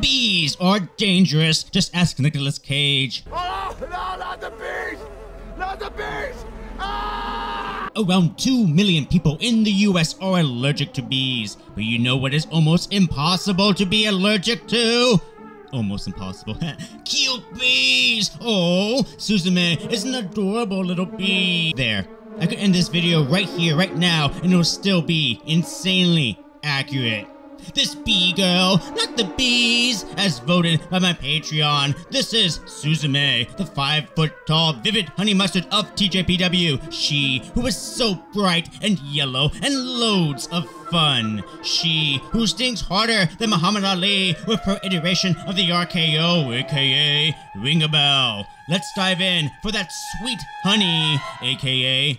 Bees are dangerous. Just ask Nicolas Cage. Oh, no, not the bees! Not the bees! Ah! Around 2 million people in the US are allergic to bees. But you know what is almost impossible to be allergic to? Almost impossible. Cute bees! Oh, Suzume is an adorable little bee. There. I could end this video right here, right now, and it'll still be insanely accurate. This bee girl, not the bees, as voted by my Patreon. This is Suzume, the 5-foot-tall, vivid honey mustard of TJPW. She who was so bright and yellow and loads of fun. She who stings harder than Muhammad Ali with her iteration of the RKO, aka Ring a Bell. Let's dive in for that sweet honey, aka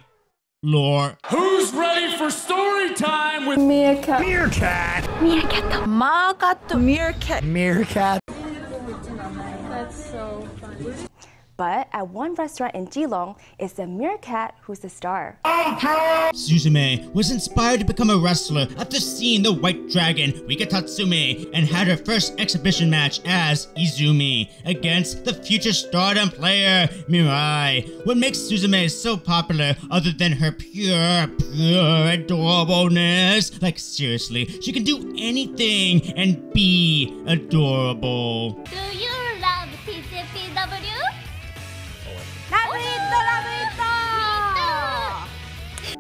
lore. Who's ready for story time with Meerkat? Meerkat! Meerkat! Magato! Meerkat! Meerkat! That's so funny. But at one restaurant in Geelong, it's the meerkat who's the star. Okay. Suzume was inspired to become a wrestler after seeing the white dragon Rika Tatsumi and had her first exhibition match as Izumi against the future Stardom player Mirai. What makes Suzume so popular other than her pure adorableness? Like seriously, she can do anything and be adorable. Do you love TJPW?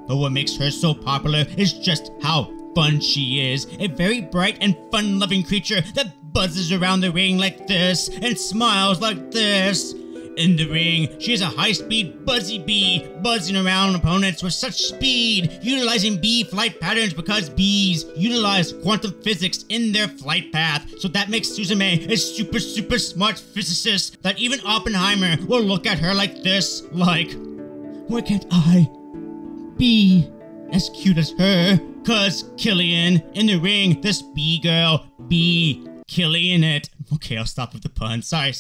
But what makes her so popular is just how fun she is. A very bright and fun-loving creature that buzzes around the ring like this and smiles like this. In the ring, she is a high-speed buzzy bee, buzzing around opponents with such speed, utilizing bee flight patterns because bees utilize quantum physics in their flight path. So that makes Suzume a super, super smart physicist that even Oppenheimer will look at her like this, like, why can't I be as cute as her? Cause Killian in the ring, this bee girl, be Killian it. Okay, I'll stop with the puns. Sorry,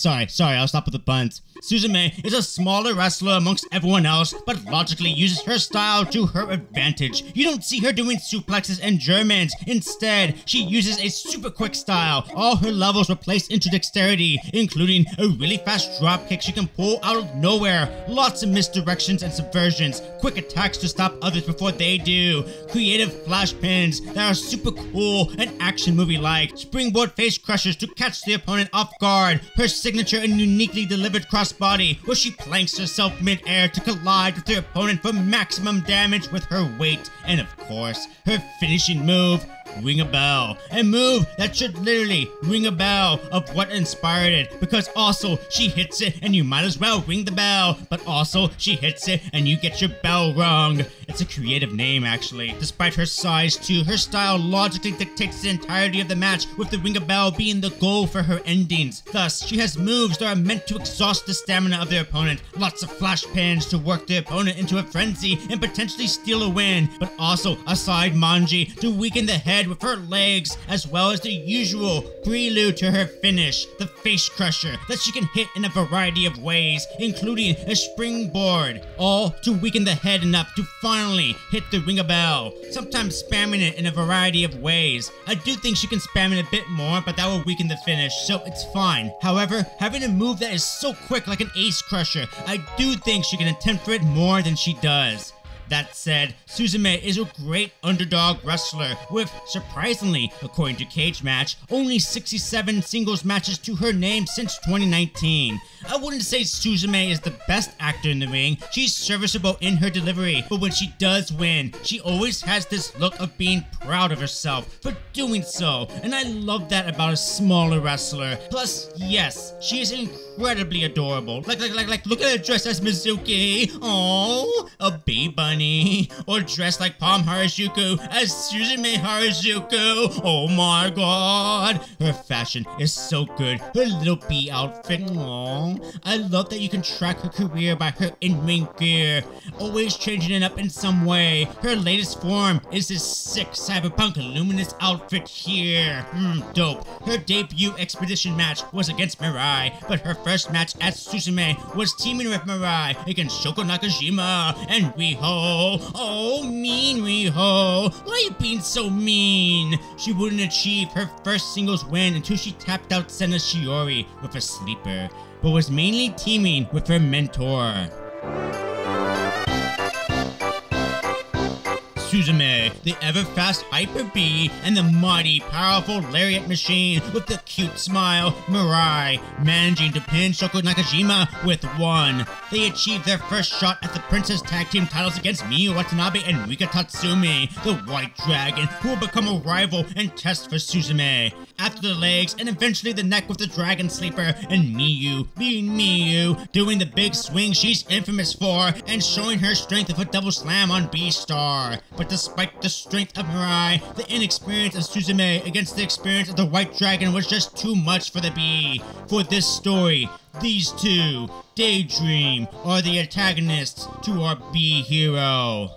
I'll stop with the puns. Suzume is a smaller wrestler amongst everyone else, but logically uses her style to her advantage. You don't see her doing suplexes and Germans. Instead, she uses a super quick style. All her levels were placed into dexterity, including a really fast dropkick she can pull out of nowhere, lots of misdirections and subversions, quick attacks to stop others before they do, creative flash pins that are super cool and action movie-like, springboard face crushers to catch the opponent off guard, her signature and uniquely delivered crossbody where she planks herself mid-air to collide with her opponent for maximum damage with her weight, and of course, her finishing move, Ring a Bell. A move that should literally ring a bell of what inspired it, because also she hits it and you might as well ring the bell, but also she hits it and you get your bell rung. It's a creative name actually. Despite her size too, her style logically dictates the entirety of the match, with the Ring a Bell being the goal for her endings. Thus, she has moves that are meant to exhaust the stamina of their opponent, lots of flash pans to work the opponent into a frenzy and potentially steal a win, but also a side manji to weaken the head with her legs, as well as the usual prelude to her finish, the face crusher that she can hit in a variety of ways, including a springboard, all to weaken the head enough to finally hit the Ring a Bell, sometimes spamming it in a variety of ways. I do think she can spam it a bit more, but that will weaken the finish, so it's fine. However, having a move that is so quick like an ace crusher, I do think she can attempt for it more than she does. That said, Suzume is a great underdog wrestler with, surprisingly, according to Cage Match, only 67 singles matches to her name since 2019. I wouldn't say Suzume is the best actor in the ring. She's serviceable in her delivery, but when she does win, she always has this look of being proud of herself for doing so, and I love that about a smaller wrestler. Plus, yes, she is incredibly adorable. Like, look at her dressed as Mizuki. Oh, a bee bunny. Or dressed like Palm Harajuku as Suzume Harajuku. Oh my god. Her fashion is so good. Her little bee outfit. Aww. I love that you can track her career by her in-ring gear, always changing it up in some way. Her latest form is this sick cyberpunk luminous outfit here. Dope. Her debut expedition match was against Mirai, but her first match as Suzume was teaming with Mirai against Shoko Nakajima and Riho. Oh, mean Riho. Why are you being so mean? She wouldn't achieve her first singles win until she tapped out Sena Shiori with a sleeper, but was mainly teaming with her mentor, Suzume, the ever-fast Hyper B, and the mighty, powerful Lariat Machine with the cute smile, Mirai, managing to pin Shoko Nakajima with one. They achieved their first shot at the Princess Tag Team titles against Miyu Watanabe and Rika Tatsumi, the White Dragon, who will become a rival and test for Suzume. After the legs, and eventually the neck with the Dragon Sleeper, and Miyu, being Miyu, doing the big swing she's infamous for, and showing her strength of a double slam on B-Star. But despite the strength of Mirai, the inexperience of Suzume against the experience of the White Dragon was just too much for the B. For this story, these two, Daydream, are the antagonists to our B hero.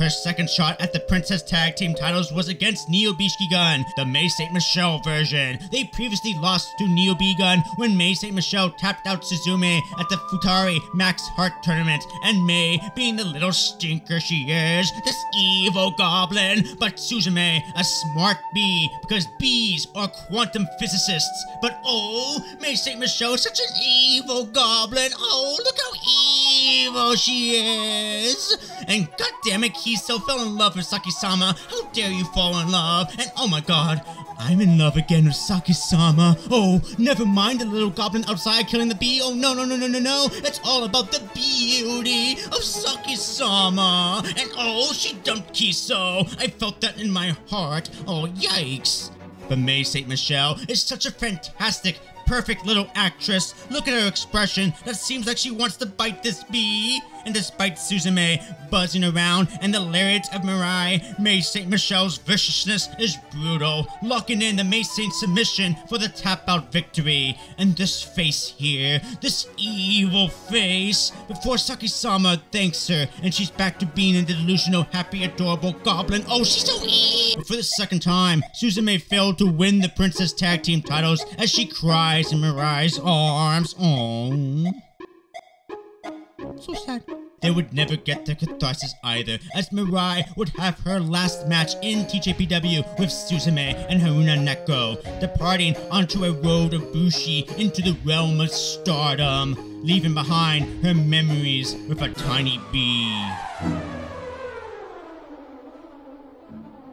Her second shot at the Princess Tag Team titles was against Neo Bishikigan, the May St. Michelle version. They previously lost to Neo Bigan when May St. Michelle tapped out Suzume at the Futari Max Heart Tournament, and May, being the little stinker she is, this evil goblin, but Suzume, a smart bee, because bees are quantum physicists. But oh, May St. Michelle is such an evil goblin. Oh, look how evil she is. And goddammit, Kiso fell in love with Saki-sama. How dare you fall in love? And oh my god, I'm in love again with Saki-sama. Oh, never mind the little goblin outside killing the bee. Oh no, no, no, no, no, no. It's all about the beauty of Saki-sama. And oh, she dumped Kiso. I felt that in my heart. Oh, yikes. But May St. Michelle is such a fantastic, perfect little actress. Look at her expression. That seems like she wants to bite this bee. And despite Suzume buzzing around and the lariats of Mirai, May St. Michelle's viciousness is brutal, locking in the May Saint submission for the tap-out victory. And this face here, this evil face, before Saki-sama thanks her and she's back to being a delusional, happy, adorable goblin. Oh, she's so evil! For the second time, Suzume failed to win the Princess Tag Team titles as she cries in Mirai's arms. Oh, so sad. They would never get their catharsis either, as Mirai would have her last match in TJPW with Suzume and Haruna Neko, departing onto a road of Bushi into the realm of stardom, leaving behind her memories with a tiny bee.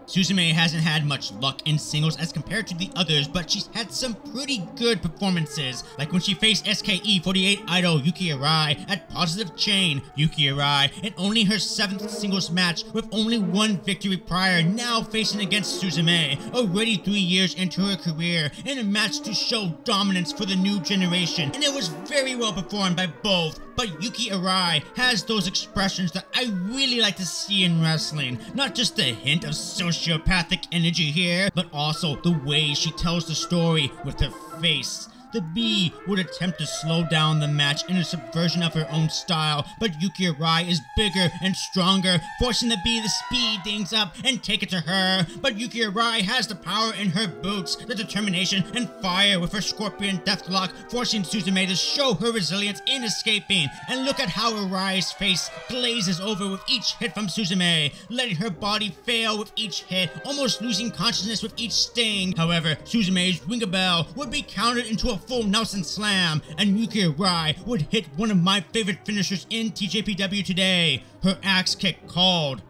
Suzume hasn't had much luck in singles as compared to the others, but she's had some pretty good performances, like when she faced SKE48 idol Yuki Arai at Positive Chain. Yuki Arai, in only her 7th singles match with only one victory prior, now facing against Suzume, already 3 years into her career, in a match to show dominance for the new generation, and it was very well performed by both. But Yuki Arai has those expressions that I really like to see in wrestling. Not just the hint of sociopathic energy here, but also the way she tells the story with her face. The bee would attempt to slow down the match in a subversion of her own style, but Yuki Arai is bigger and stronger, forcing the bee to speed things up and take it to her. But Yuki Arai has the power in her boots, the determination and fire with her scorpion deathlock, forcing Suzume to show her resilience in escaping. And look at how Arai's face glazes over with each hit from Suzume, letting her body fail with each hit, almost losing consciousness with each sting. However, Suzume's Ringa Bell would be countered into a full Nelson slam, and Yuki Arai would hit one of my favorite finishers in TJPW today, her axe kick called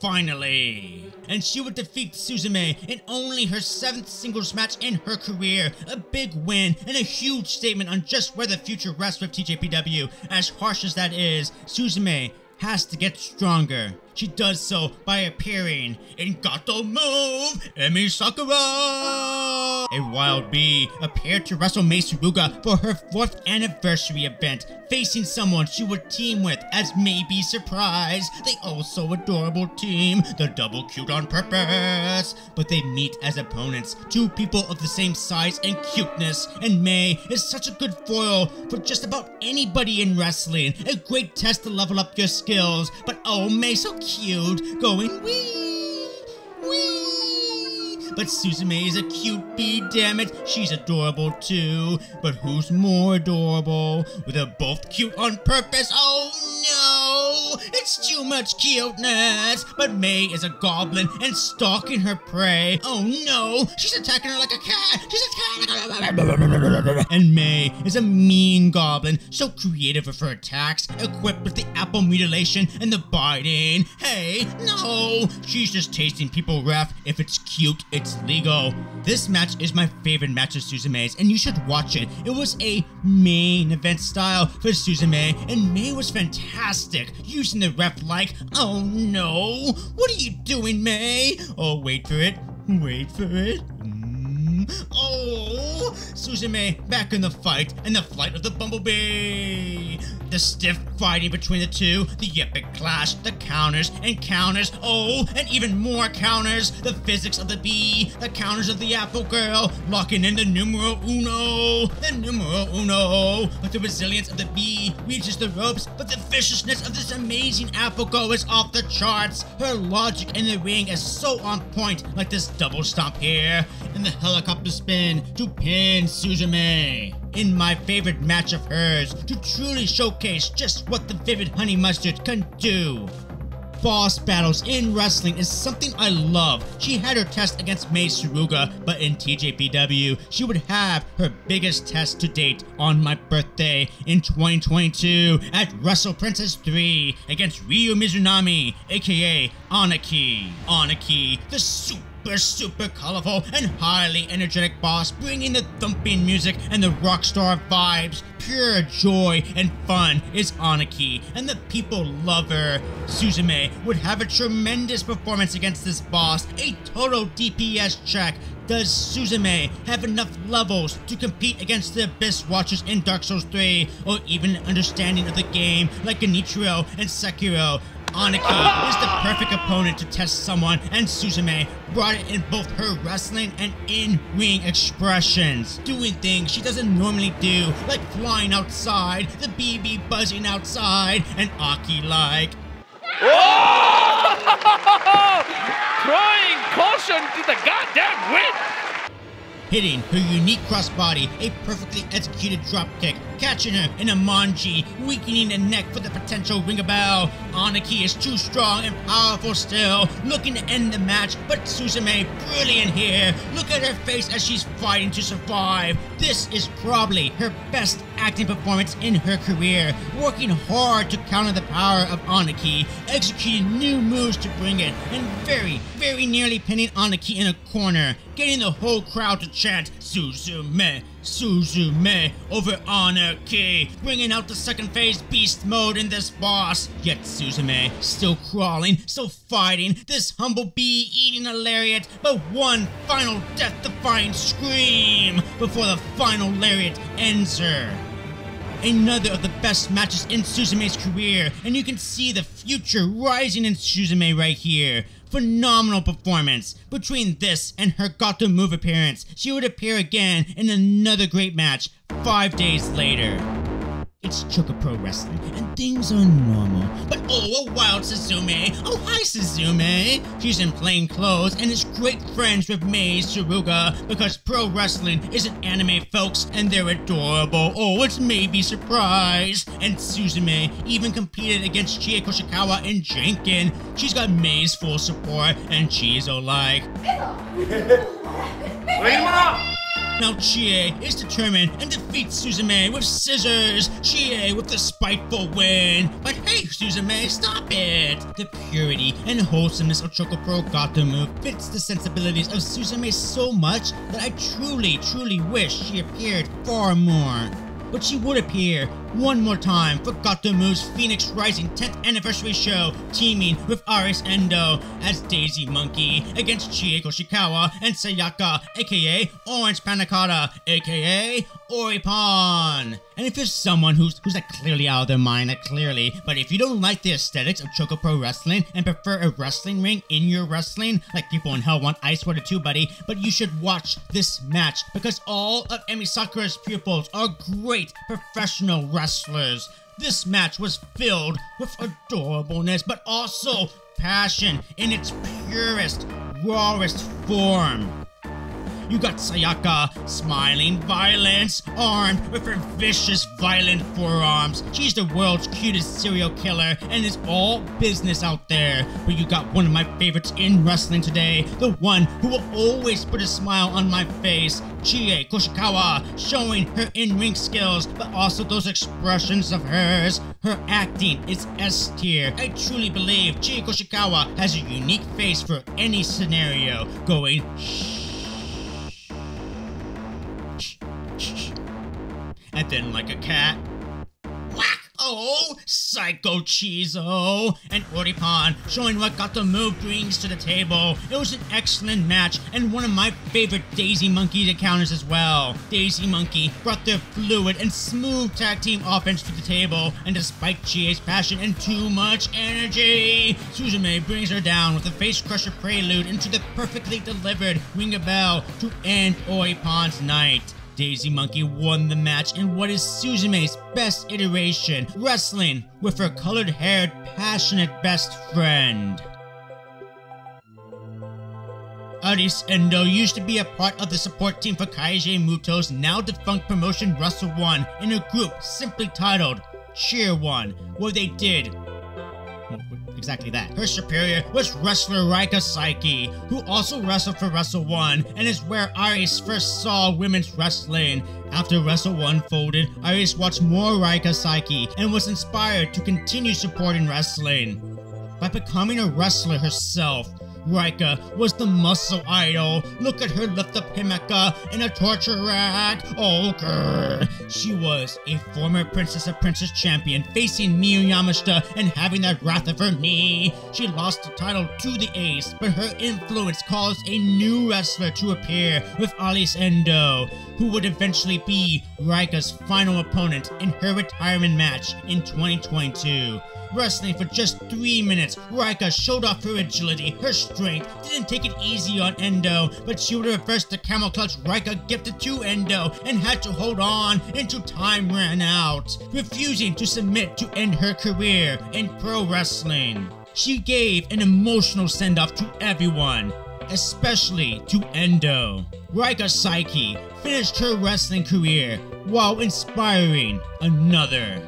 Finally. And she would defeat Suzume in only her 7th singles match in her career, a big win and a huge statement on just where the future rests with TJPW. As harsh as that is, Suzume has to get stronger. She does so by appearing in Gato Move, Emi Sakura! A wild bee appeared to wrestle Mei Suruga for her 4th anniversary event, facing someone she would team with as Maybe Surprise, the also adorable team, the Double Cute on Purpose. But they meet as opponents, two people of the same size and cuteness, and Mei is such a good foil for just about anybody in wrestling, a great test to level up your skills. But oh, Mei so cute, going wee, wee. But Suzume is a cute bee, damn it. She's adorable too. But who's more adorable? They're both cute on purpose. Oh no, it's too much cuteness. But May is a goblin and stalking her prey. Oh no, she's attacking her like a cat. She's attacking. And May is a mean goblin, so creative with her attacks, equipped with the apple mutilation and the biting. Hey, no, she's just tasting people rough. If it's cute, it's legal. This match is my favorite match of Suzume's, and you should watch it. It was a main event style for Suzume, and May was fantastic, using the ref like, oh no, what are you doing, May? Oh, wait for it, wait for it. Oh, Suzume back in the fight, and the flight of the bumblebee. The stiff fighting between the two, the epic clash, the counters and counters, oh, and even more counters, the physics of the bee, the counters of the apple girl, locking in the numero uno, but the resilience of the bee reaches the ropes, but the viciousness of this amazing apple girl is off the charts. Her logic in the ring is so on point, like this double stomp here, and the helicopter spin to pin Suzume. In my favorite match of hers, to truly showcase just what the Vivid Honey Mustard can do. Boss battles in wrestling is something I love. She had her test against Mei Suruga, but in TJPW, she would have her biggest test to date on my birthday in 2022 at Wrestle Princess 3 against Ryu Mizunami, aka Aniki. Aniki, the super colorful and highly energetic boss, bringing the thumping music and the rockstar vibes. Pure joy and fun is Aniki, and the people love her. Suzume would have a tremendous performance against this boss, a total DPS check. Does Suzume have enough levels to compete against the Abyss Watchers in Dark Souls 3, or even an understanding of the game like Genichiro and Sekiro? Aniki is the perfect opponent to test someone, and Suzume brought it in both her wrestling and in-ring expressions, doing things she doesn't normally do, like flying outside, the BB buzzing outside, and Aki like. Whoa! Throwing caution to the goddamn wind! Hitting her unique crossbody, a perfectly executed dropkick, catching her in a manji, weakening the neck for the potential ring a bell. Aniki is too strong and powerful still, looking to end the match, but Suzume brilliant here. Look at her face as she's fighting to survive. This is probably her best acting performance in her career, working hard to counter the power of Aniki, executing new moves to bring it, and very nearly pinning Aniki in a corner, getting the whole crowd to chant Suzume, Suzume over Aniki, bringing out the second phase beast mode in this boss. Yet Suzume still crawling, still fighting, this humble bee eating a lariat, but one final death-defying scream before the final lariat ends her. Another of the best matches in Suzume's career, and you can see the future rising in Suzume right here. Phenomenal performance. Between this and her Gato Move appearance, she would appear again in another great match 5 days later. It's Chukka Pro Wrestling, and things are normal. But oh, a wild Suzume! Oh, hi, Suzume! She's in plain clothes and is great friends with Mei Suruga, because pro wrestling is an anime, folks, and they're adorable. Oh, it's maybe surprise! And Suzume even competed against Chie Koshikawa and Jenkin. She's got Mei's full support, and Chizo like. Now Chie is determined and defeats Suzume with scissors. Chie with the spiteful win. But hey, Suzume, stop it! The purity and wholesomeness of Chukka Pro Gato Move fits the sensibilities of Suzume so much that I truly wish she appeared far more. But she would appear one more time for Gato Move's Phoenix Rising 10th Anniversary Show, teaming with Aris Endo as Daisy Monkey against Chie Koshikawa and Sayaka, aka Orange Panna Cotta, aka Oripon. And if you're someone who's like clearly out of their mind, like clearly, but if you don't like the aesthetics of Chukka Pro Wrestling and prefer a wrestling ring in your wrestling, like people in Hell want Ice Water too, buddy, but you should watch this match, because all of Emi Sakura's pupils are great professional wrestlers. This match was filled with adorableness, but also passion in its purest, rawest form. You got Sayaka, smiling violence, armed with her vicious, violent forearms. She's the world's cutest serial killer and is all business out there. But you got one of my favorites in wrestling today, the one who will always put a smile on my face, Chie Koshikawa, showing her in-ring skills, but also those expressions of hers. Her acting is S tier. I truly believe Chie Koshikawa has a unique face for any scenario, going shh, and then like a cat, whack! Oh, Psycho Chizo and Oripan, showing what Gato Mu brings to the table. It was an excellent match and one of my favorite Daisy Monkey encounters as well. Daisy Monkey brought their fluid and smooth tag team offense to the table, and despite Chie's passion and too much energy, Suzume brings her down with a face crusher prelude into the perfectly delivered Ring a Bell to end Oripan's night. Daisy Monkey won the match in what is Suzume's best iteration, wrestling with her colored-haired, passionate best friend. Aris Endo used to be a part of the support team for Kaijei Muto's now-defunct promotion Wrestle One in a group simply titled Cheer One, where they did exactly that. Her superior was wrestler Raika Saiki, who also wrestled for Wrestle 1 and is where Aris first saw women's wrestling. After Wrestle 1 folded, Aris watched more Raika Saiki and was inspired to continue supporting wrestling. By becoming a wrestler herself, Raika was the muscle idol. Look at her lift up Himeka in a torture rack. Oh, grrr. She was a former Princess of Princess champion, facing Miyu Yamashita and having that wrath of her knee. She lost the title to the Ace, but her influence caused a new wrestler to appear with Aris Endo, who would eventually be Raika's final opponent in her retirement match in 2022. Wrestling for just 3 minutes, Raika showed off her agility, her strength, didn't take it easy on Endo, but she would reverse the camel clutch Raika gifted to Endo and had to hold on until time ran out, refusing to submit to end her career in pro wrestling. She gave an emotional send-off to everyone, especially to Endo. Raika Saiki finished her wrestling career while inspiring another.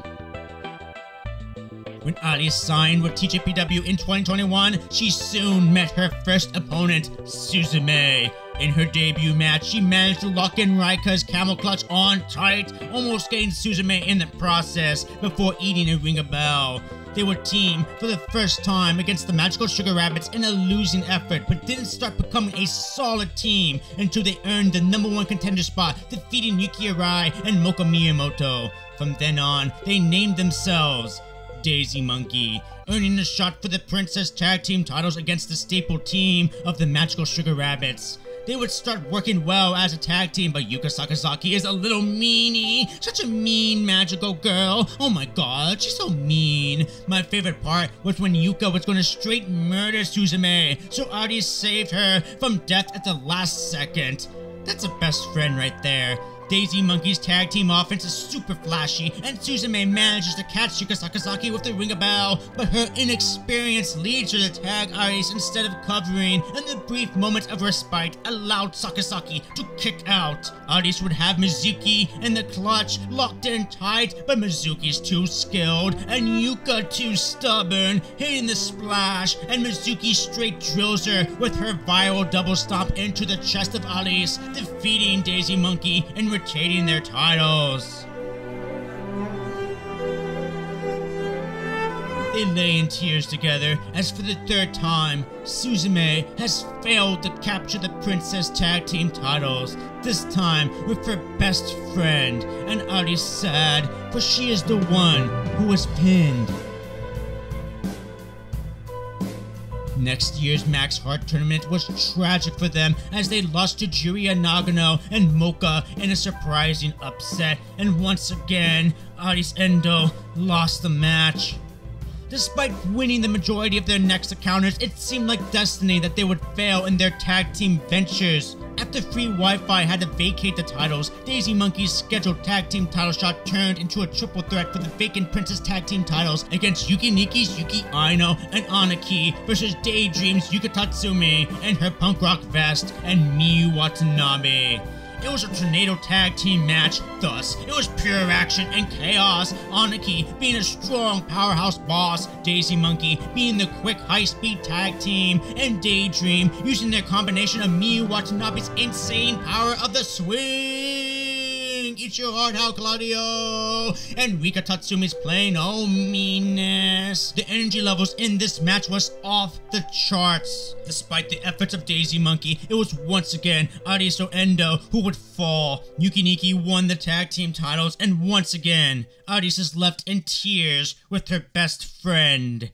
When Aris signed with TJPW in 2021, she soon met her first opponent, Suzume. In her debut match, she managed to lock in Raika's camel clutch on tight, almost getting Suzume in the process before eating a Ring a Bell. They were teamed for the first time against the Magical Sugar Rabbits in a losing effort, but didn't start becoming a solid team until they earned the #1 contender spot, defeating Yuki Arai and Moka Miyamoto. From then on, they named themselves Daisy Monkey, earning a shot for the Princess Tag Team titles against the staple team of the Magical Sugar Rabbits. They would start working well as a tag team, but Yuka Sakazaki is a little meanie. Such a mean magical girl. Oh my god, she's so mean. My favorite part was when Yuka was going to straight murder Suzume, so Aris saved her from death at the last second. That's a best friend right there. Daisy Monkey's tag team offense is super flashy, and Suzume manages to catch Yuka Sakazaki with the Ring a Bell, but her inexperience leads her to tag Aris instead of covering, and the brief moment of respite allowed Sakazaki to kick out. Aris would have Mizuki and the clutch locked in tight, but Mizuki's too skilled and Yuka too stubborn, hitting the splash, and Mizuki straight drills her with her viral double stomp into the chest of Aris, defeating Daisy Monkey and retaining their titles. They lay in tears together as for the third time, Suzume has failed to capture the Princess Tag Team titles, this time with her best friend, and Aris sad, for she is the one who was pinned. Next year's Max Heart tournament was tragic for them as they lost to Juriya Nagano and Moka in a surprising upset, and once again, Aris Endo lost the match. Despite winning the majority of their next encounters, it seemed like destiny that they would fail in their tag team ventures. After free Wi-Fi had to vacate the titles, Daisy Monkey's scheduled tag team title shot turned into a triple threat for the Vacant Princess tag team titles against Yuki Nikki's Yuki Aino and Anarchy versus Daydream's Yuka Tatsumi and her punk rock vest and Miyu Watanabe. It was a tornado tag team match, thus it was pure action and chaos, Anarchy being a strong powerhouse boss, Daisy Monkey being the quick high-speed tag team, and Daydream using their combination of Miyu Watanabe's insane power of the swing, eat your heart out Claudio, and Rika Tatsumi's plain old meanness. The energy levels in this match was off the charts. Despite the efforts of Daisy Monkey, it was once again Arisu Endo who would fall. Yuki Nikki won the tag team titles, and once again, Arisu's left in tears with her best friend.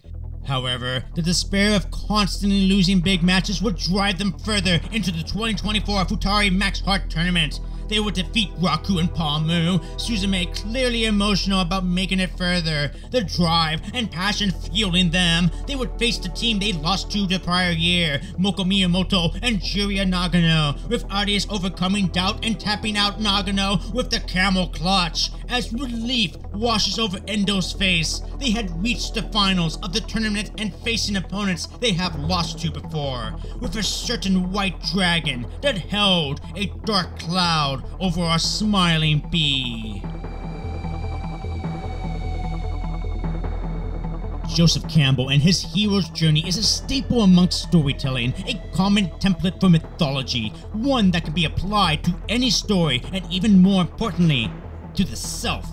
However, the despair of constantly losing big matches would drive them further into the 2024 Futari Max Heart Tournament. They would defeat Raku and Palmu, Suzume clearly emotional about making it further, the drive and passion fueling them. They would face the team they lost to the prior year, Moko Miyamoto and Jiraiya Nagano, with Arius overcoming doubt and tapping out Nagano with the camel clutch. As relief washes over Endo's face, they had reached the finals of the tournament and facing opponents they have lost to before, with a certain white dragon that held a dark cloud over our smiling bee. Joseph Campbell and his hero's journey is a staple amongst storytelling, a common template for mythology, one that can be applied to any story and even more importantly, to the self.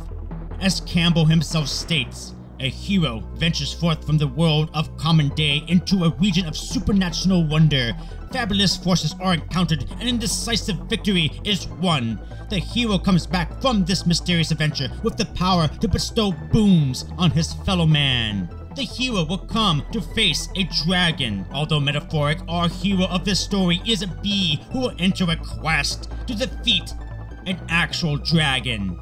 As Campbell himself states, a hero ventures forth from the world of common day into a region of supernatural wonder. Fabulous forces are encountered and an indecisive victory is won. The hero comes back from this mysterious adventure with the power to bestow boons on his fellow man. The hero will come to face a dragon. Although metaphoric, our hero of this story is a bee who will enter a quest to defeat an actual dragon.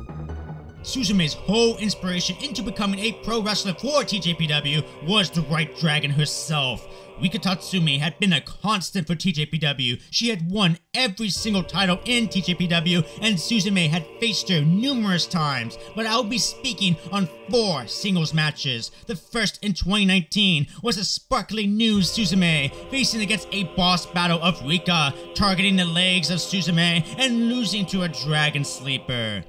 Suzume's whole inspiration into becoming a pro wrestler for TJPW was the White Dragon herself. Rika Tatsumi had been a constant for TJPW. She had won every single title in TJPW, and Suzume had faced her numerous times, but I'll be speaking on 4 singles matches. The first in 2019 was a sparkly new Suzume facing against a boss battle of Rika, targeting the legs of Suzume and losing to a dragon sleeper.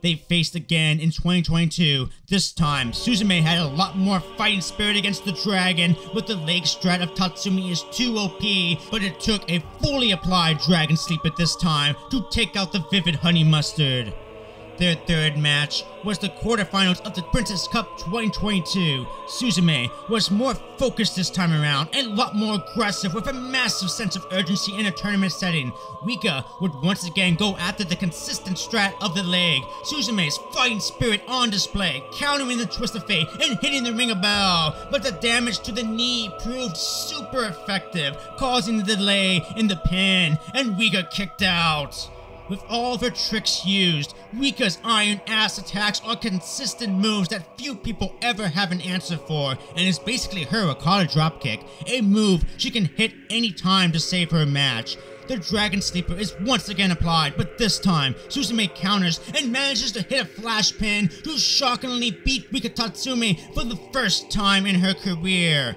They faced again in 2022. This time, Suzume had a lot more fighting spirit against the dragon, but the leg strat of Tatsumi is too OP, but it took a fully applied dragon sleep at this time to take out the Vivid Honey Mustard. Their third match was the quarterfinals of the Princess Cup 2022. Suzume was more focused this time around and a lot more aggressive with a massive sense of urgency in a tournament setting. Rika would once again go after the consistent strat of the leg. Suzume's fighting spirit on display, countering the twist of fate and hitting the ringer bell, but the damage to the knee proved super effective, causing the delay in the pin, and Rika kicked out. With all of her tricks used, Rika's iron ass attacks are consistent moves that few people ever have an answer for, and is basically her Okada dropkick, a move she can hit any time to save her match. The Dragon Sleeper is once again applied, but this time, Suzume counters and manages to hit a flash pin to shockingly beat Rika Tatsumi for the first time in her career.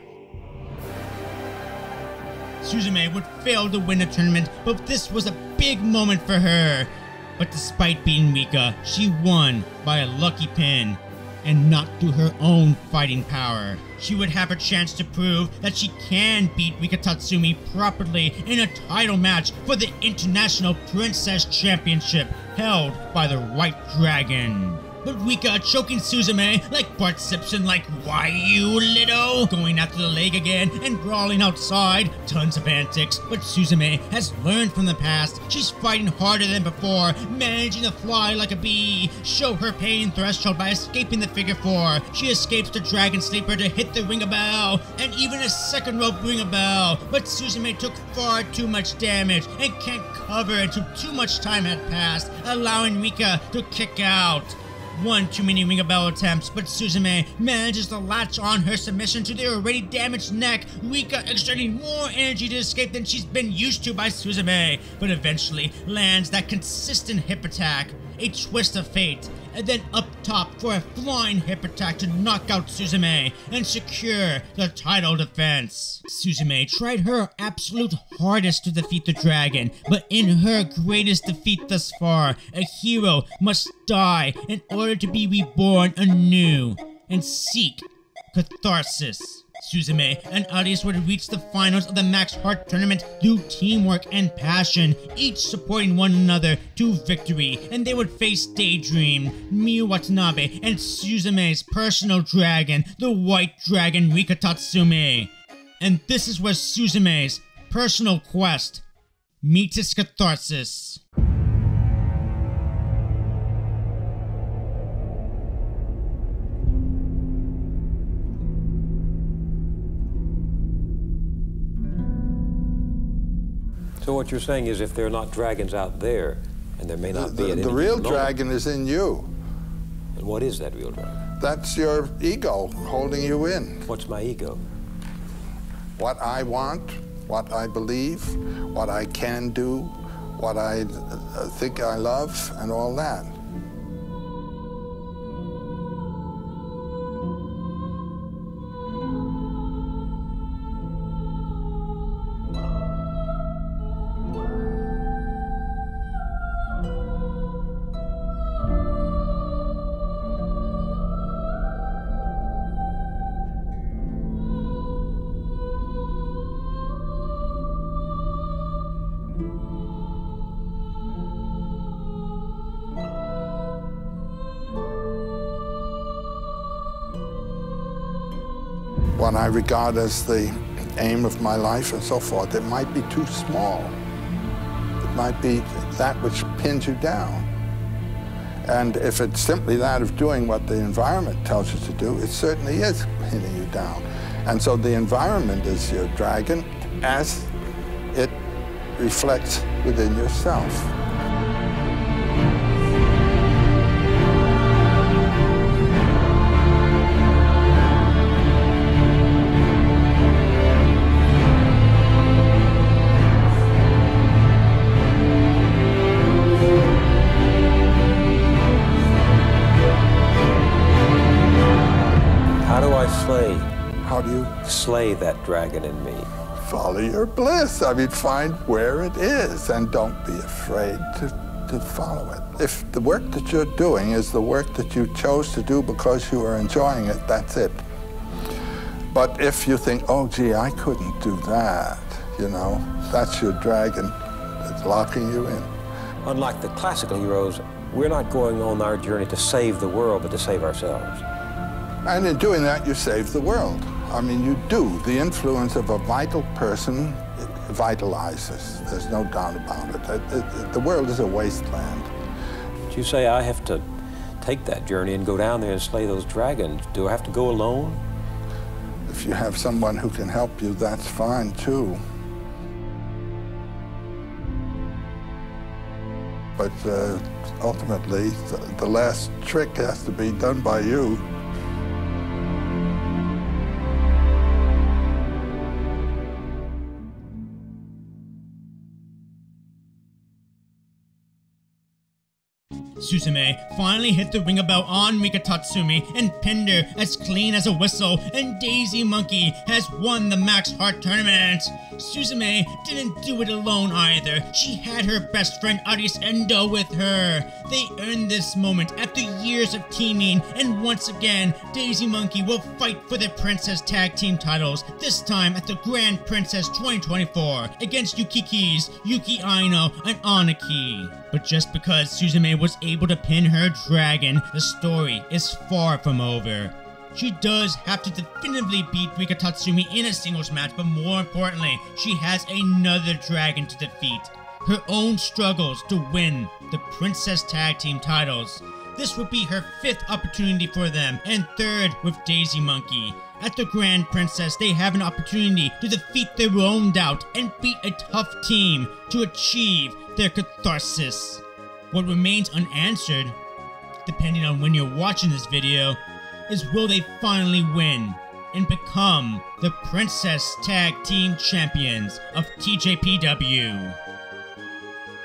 Suzume would fail to win the tournament, but this was a big moment for her. But despite beating Rika, she won by a lucky pin, and not through her own fighting power. She would have a chance to prove that she can beat Rika Tatsumi properly in a title match for the International Princess Championship held by the White Dragon. But Rika choking Suzume like Bart Simpson, like, why you little? Going after the leg again and brawling outside. Tons of antics, but Suzume has learned from the past. She's fighting harder than before, managing to fly like a bee. Show her pain threshold by escaping the figure four. She escapes the Dragon Sleeper to hit the ringer bell, and even a second rope ringer bell. But Suzume took far too much damage and can't cover until too much time had passed, allowing Rika to kick out. One too many Wingabell attempts, but Suzume manages to latch on her submission to the already damaged neck, Rika exerting more energy to escape than she's been used to by Suzume, but eventually lands that consistent hip attack, a twist of fate, and then up top for a flying hip attack to knock out Suzume and secure the title defense. Suzume tried her absolute hardest to defeat the dragon, but in her greatest defeat thus far, a hero must die in order to be reborn anew and seek catharsis. Suzume and Aris would reach the finals of the Max Heart Tournament through teamwork and passion, each supporting one another to victory, and they would face Daydream, Miyu Watanabe, and Suzume's personal dragon, the White Dragon Rika Tatsumi. And this is where Suzume's personal quest meets its catharsis. So what you're saying is if there are not dragons out there, and there may not be... The real dragon is in you. And what is that real dragon? That's your ego holding you in. What's my ego? What I want, what I believe, what I can do, what I think I love, and all that. What I regard as the aim of my life and so forth, it might be too small. It might be that which pins you down. And if it's simply that of doing what the environment tells you to do, it certainly is pinning you down. And so the environment is your dragon as it reflects within yourself. How do you slay that dragon in me? Follow your bliss. I mean, find where it is and don't be afraid to follow it. If the work that you're doing is the work that you chose to do because you are enjoying it, that's it. But if you think, oh, gee, I couldn't do that, you know, that's your dragon that's locking you in. Unlike the classical heroes, we're not going on our journey to save the world, but to save ourselves. And in doing that, you save the world. I mean, you do. The influence of a vital person vitalizes. There's no doubt about it. The world is a wasteland. But you say I have to take that journey and go down there and slay those dragons. Do I have to go alone? If you have someone who can help you, that's fine, too. But ultimately, the last trick has to be done by you. Suzume finally hit the Wingabell on Rika Tatsumi and pinned her as clean as a whistle, and Daisy Monkey has won the Max Heart Tournament. Suzume didn't do it alone either. She had her best friend Aris Endo with her. They earned this moment after years of teaming, and once again, Daisy Monkey will fight for the Princess Tag Team titles, this time at the Grand Princess 2024 against Yukikis, Yuki Aino, and Aniki. But just because Suzume was able to pin her dragon, the story is far from over. She does have to definitively beat Rika Tatsumi in a singles match, but more importantly, she has another dragon to defeat. Her own struggles to win the Princess Tag Team titles. This would be her fifth opportunity for them, and third with Daisy Monkey. At the Grand Princess, they have an opportunity to defeat their own doubt and beat a tough team to achieve their catharsis. What remains unanswered depending on when you're watching this video, is will they finally win and become the Princess Tag Team Champions of TJPW.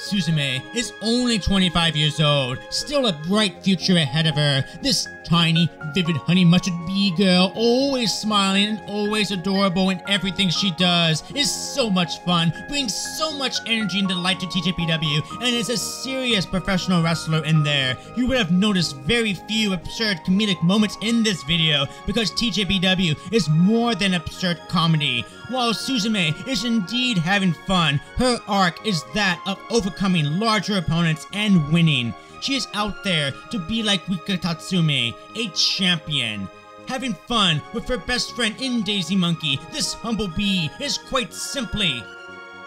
Suzume is only 25 years old, still a bright future ahead of her. This tiny, vivid honey mustard bee girl, always smiling and always adorable in everything she does, is so much fun, brings so much energy and delight to TJPW, and is a serious professional wrestler in there. You would have noticed very few absurd comedic moments in this video, because TJPW is more than absurd comedy. While Suzume is indeed having fun, her arc is that of overcoming larger opponents and winning. She is out there to be like Rika Tatsumi, a champion. Having fun with her best friend in Daisy Monkey, this humble bee is quite simply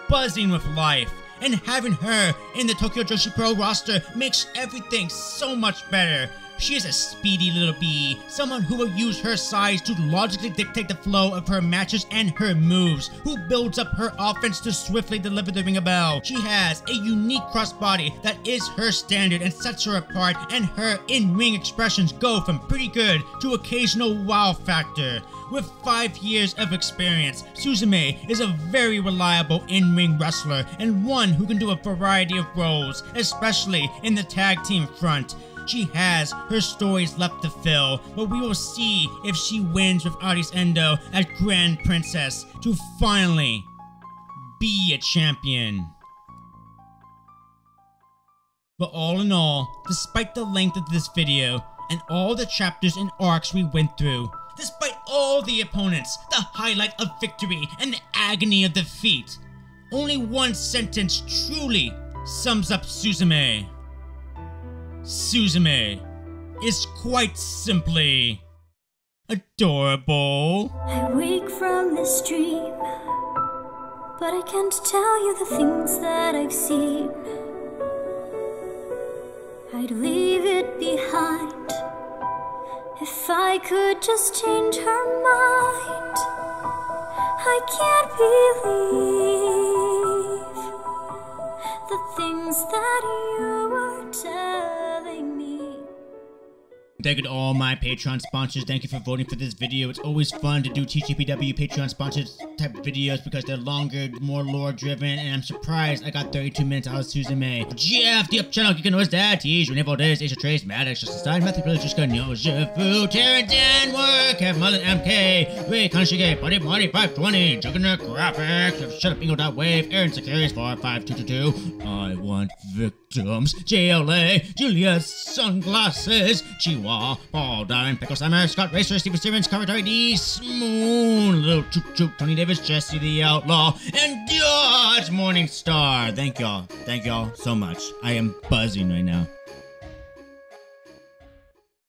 buzzing with life. And having her in the Tokyo Joshi Pro roster makes everything so much better. She is a speedy little bee, someone who will use her size to logically dictate the flow of her matches and her moves, who builds up her offense to swiftly deliver the ring a bell. She has a unique crossbody that is her standard and sets her apart, and her in-ring expressions go from pretty good to occasional wow factor. With 5 years of experience, Suzume is a very reliable in-ring wrestler and one who can do a variety of roles, especially in the tag team front. She has her stories left to fill, but we will see if she wins with Aris Endo as Grand Princess to finally be a champion. But all in all, despite the length of this video and all the chapters and arcs we went through, despite all the opponents, the highlight of victory and the agony of defeat, only one sentence truly sums up Suzume. Suzume is quite simply adorable. I'm weak from this dream, but I can't tell you the things that I've seen. I'd leave it behind if I could just change her mind. I can't believe the things that you were telling. Thank you to all my Patreon sponsors. Thank you for voting for this video. It's always fun to do TJPW Patreon sponsors type of videos because they're longer, more lore driven, and I'm surprised I got 32 minutes out of Suzume. Jeff, the Up Channel, you can notice that. He's Renewable Days, Asia Trace, Maddox, Just Stein, Matthew Pillage, Just Gunyo, Shifu, Terran, Dan, Work, Kev Mullen, MK, Ray, Kanshige, Buddy, Marty, 520, Juggernaut, Graphics, Shut Up, Ingo.Wave, Aaron Securities, 45222, I Want Victims, JLA, Julia's Sunglasses, Chihuahua, Paul Diamond, Pickle Summer, Scott Racer, Steven Stevens, Commentary D, Smoon, Little Choop Choop, Tony Davis, Jesse the Outlaw, and George Morningstar. Thank y'all so much. I am buzzing right now.